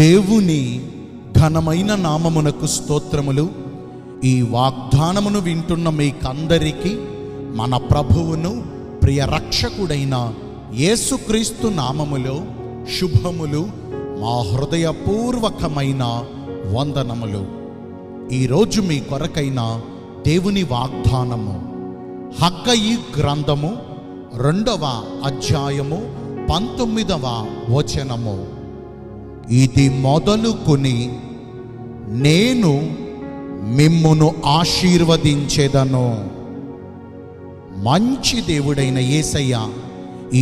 దేవుని ఘనమైన నామమునకు స్తోత్రములు. ఈ వాగ్దానమును వింటున్న మీకందరికీ మన ప్రభువును ప్రియ రక్షకుడైన యేసుక్రీస్తు నామములో శుభములు, మా హృదయపూర్వకమైన వందనములు. ఈరోజు మీ కొరకైన దేవుని వాగ్దానము హగ్గయి గ్రంథము 2వ అధ్యాయము 19వ వచనము. ఇది మొదలుకొని నేను మిమ్మును ఆశీర్వదించేదను. మంచి దేవుడైన యేసయ్య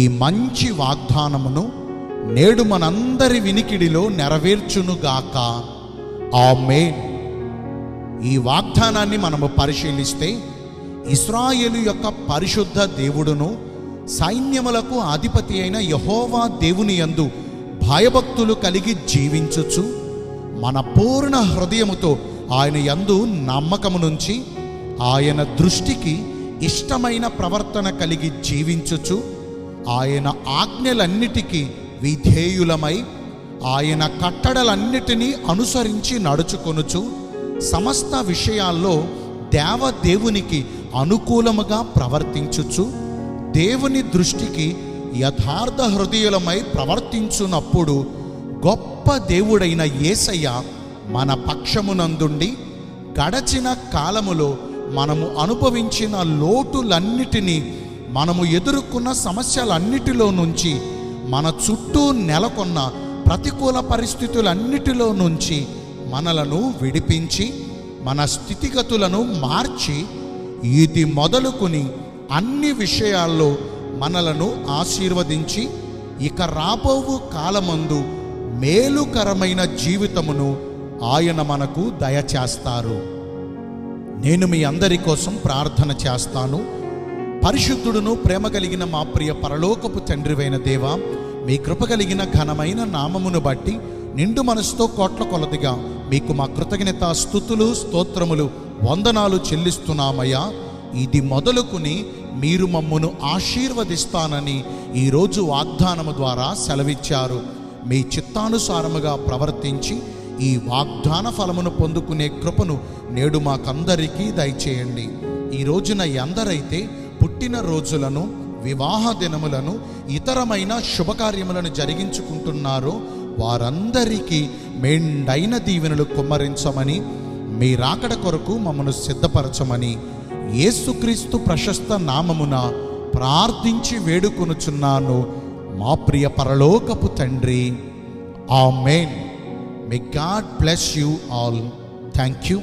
ఈ మంచి వాగ్దానమును నేడు మనందరి వినికిడిలో నెరవేర్చునుగాక. ఆమేన్. ఈ వాగ్దానాన్ని మనము పరిశీలిస్తే, ఇశ్రాయేలు యొక్క పరిశుద్ధ దేవుడును సైన్యములకు అధిపతి అయిన యెహోవా దేవుని యందు భయభక్తులు కలిగి జీవించుచు మన పూర్ణ హృదయముతో ఆయన యందు నమ్మకము నుంచి ఆయన దృష్టికి ఇష్టమైన ప్రవర్తన కలిగి జీవించుచు ఆయన ఆజ్ఞలన్నిటికీ విధేయులమై ఆయన కట్టడలన్నిటినీ అనుసరించి నడుచుకొనుచు సమస్త విషయాల్లో దేవదేవునికి అనుకూలముగా ప్రవర్తించుచు దేవుని దృష్టికి యథార్థ హృదయులమై ప్రవర్తించునప్పుడు గొప్ప దేవుడైన యేసయ్య మన పక్షమునందుండి గడచిన కాలములో మనము అనుభవించిన లోటులన్నిటినీ, మనము ఎదుర్కొన్న సమస్యలన్నిటిలో నుంచి, మన చుట్టూ నెలకొన్న ప్రతికూల పరిస్థితులన్నిటిలో నుంచి మనలను విడిపించి మన స్థితిగతులను మార్చి ఇది మొదలుకొని అన్ని విషయాల్లో మనలను ఆశీర్వదించి ఇక రాబోవు కాలమందు మేలుకరమైన జీవితమును ఆయన మనకు దయచేస్తారు. నేను మీ అందరి కోసం ప్రార్థన చేస్తాను. పరిశుద్ధుడును ప్రేమ కలిగిన మా ప్రియ పరలోకపు తండ్రివైన దేవా, మీ కృప కలిగిన ఘనమైన నామమును బట్టి నిండు మనసుతో కోట్ల కొలదిగా మీకు మా కృతజ్ఞత స్తుతులు స్తోత్రములు వందనాలు చెల్లిస్తున్నామయ్యా. ఇది మొదలుకుని మీరు మమ్మను ఆశీర్వదిస్తానని ఈరోజు వాగ్దానము ద్వారా సెలవిచ్చారు. మీ చిత్తానుసారముగా ప్రవర్తించి ఈ వాగ్దాన ఫలమును పొందుకునే కృపను నేడు మాకందరికీ దయచేయండి. ఈ రోజున ఎందరైతే పుట్టినరోజులను, వివాహ దినములను, ఇతరమైన శుభకార్యములను జరిగించుకుంటున్నారో వారందరికీ మెండైన దీవెనలు కుమ్మరించమని, మీ రాకడ కొరకు మమ్మను సిద్ధపరచమని యేసుక్రీస్తు ప్రశస్త నామమున ప్రార్థించి వేడుకొనుచున్నాను మా ప్రియ పరలోకపు తండ్రి. ఆమేన్. May God bless you all. Thank you.